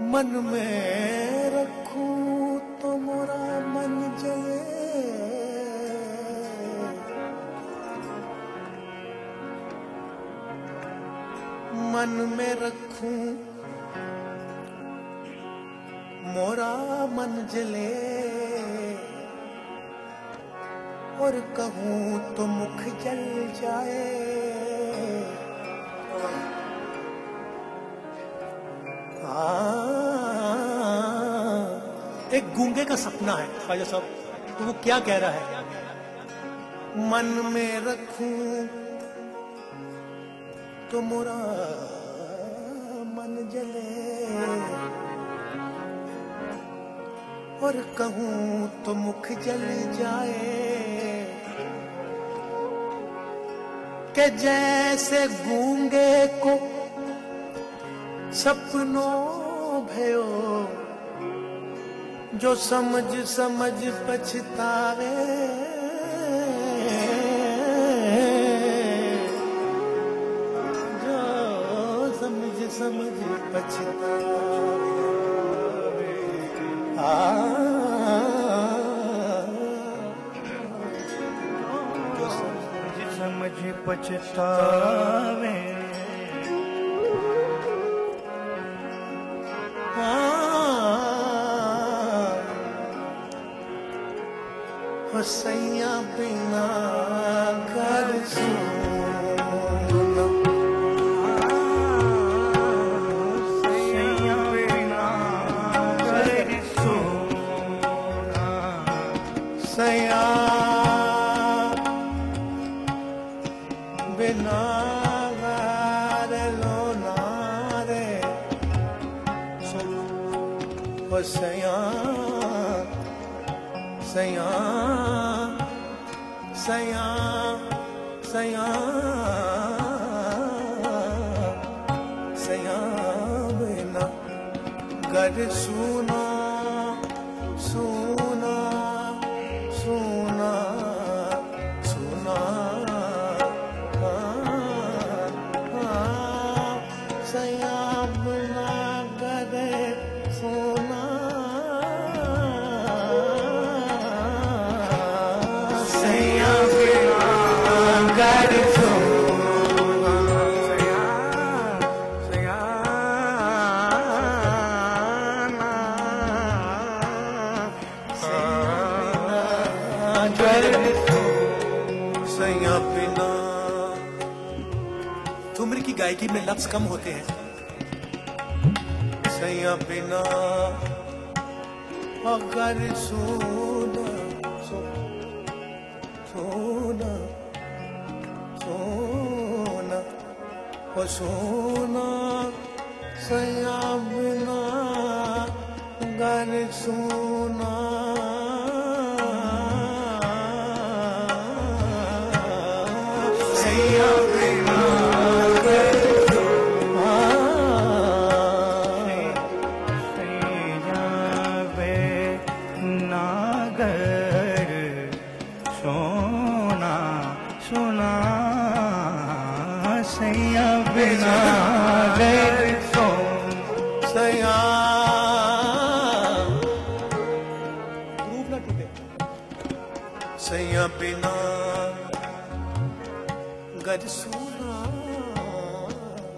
मन में रखूं तो मोरा मन जले, मन में रखूं मोरा मन जले और कहूं तो मुख जल जाए। एक गूंगे का सपना है ख्वाजा साहब, तो वो क्या कह रहा है? मन में रखूं तो मोरा मन जले और कहूं तो मुख जल जाए। के जैसे गूंगे को सपनों भयो जो समझ पछतावे, जो समझ पछतावे। जो समझ पछतावे सैया बिना घर सुना, सैया बिना घर सुना, सैया बिना घर लोना रे सुनो, सैया सैया सैया सैया सैया बिना घर सुना, सुना सुना सुना सैया बिना घर सुना, सैया बिना। ठुमरी की गायकी में लफ्ज कम होते हैं। सैया बिना अगर सोना सोना सोना वो सोना, सैया बिना अगर सोना सैया बिना घर सुना, सैया रूप ना टूटे, सैया बिना घर सुना।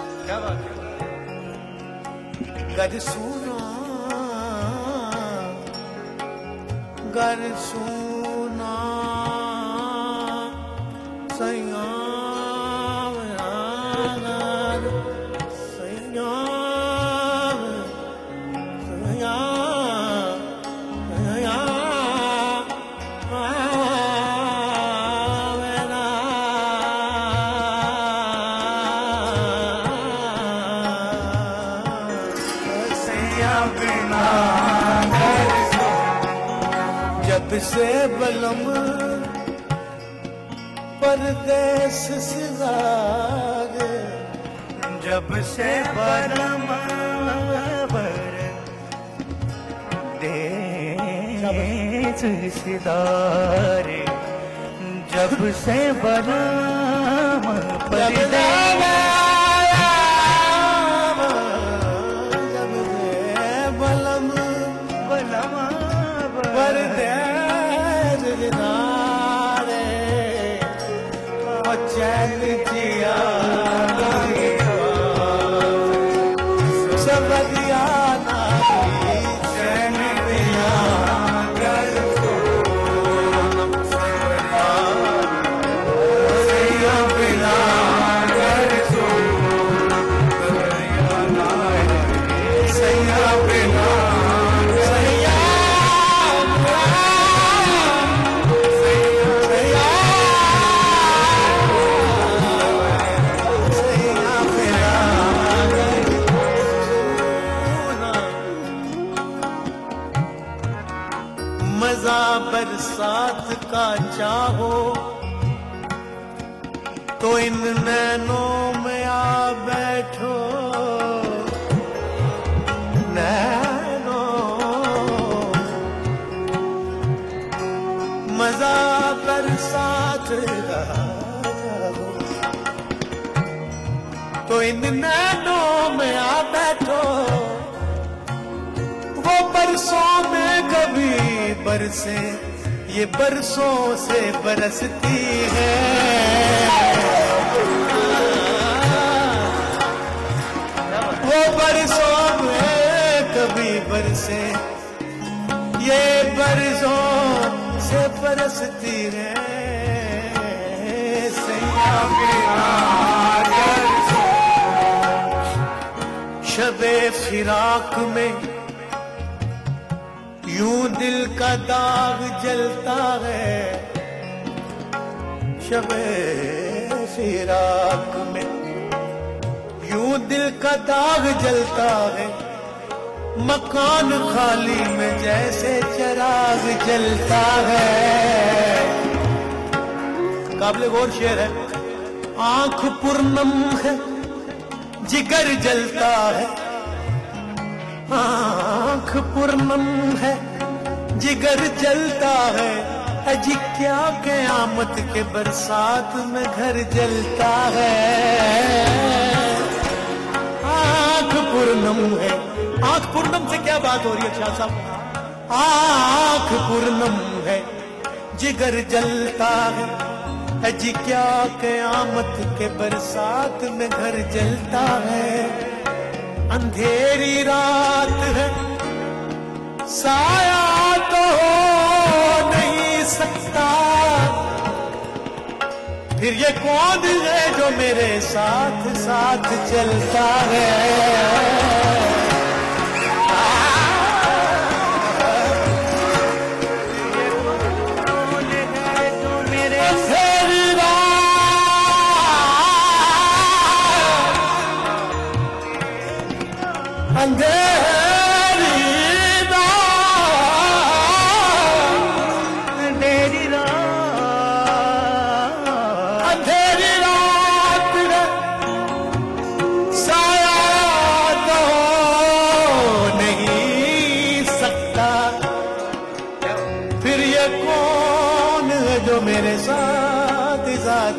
क्या बात है? घर सुना, घर सुना सैया जब से बलम परदेश सिवाग, जब से बलम परदेश सिदारे, जब से बलम परदेश बरसात का चाहो तो इन नैनों में आ बैठो, नैनों मजा बरसात तो इन नैनों में आ बैठो। वो बरसों में कभी बरसे ये बरसों से बरसती है, वो बरसों में कभी बरसे ये बरसों से बरसती है। सैयां बिना घर सुना शबे फिराक में यूं दिल का दाग जलता है, शबे फिराक में यूं दिल का दाग जलता है, मकान खाली में जैसे चिराग जलता है। काबिले गौर शेर है, आंख पुरनम है जिगर जलता है, आंख पुरनम है जिगर जलता है, अजी क्या क़यामत के बरसात में घर जलता है। आंख पूर्णम है, आंख पूर्णम से क्या बात हो रही है शाह साहब? आंख पूर्णम है जिगर जलता है, अजी क्या क़यामत के बरसात में घर जलता है। अंधेरी रात है साया तो हो नहीं सकता, फिर ये कौन है जो मेरे साथ साथ चलता है? ये कौन है जो मेरे साथ साथ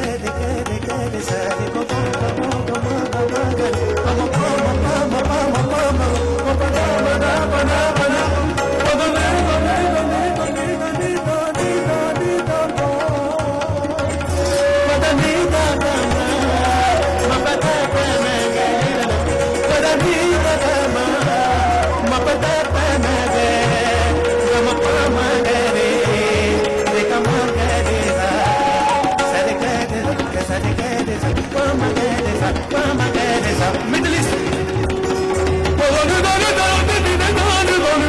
मिडल ईस्ट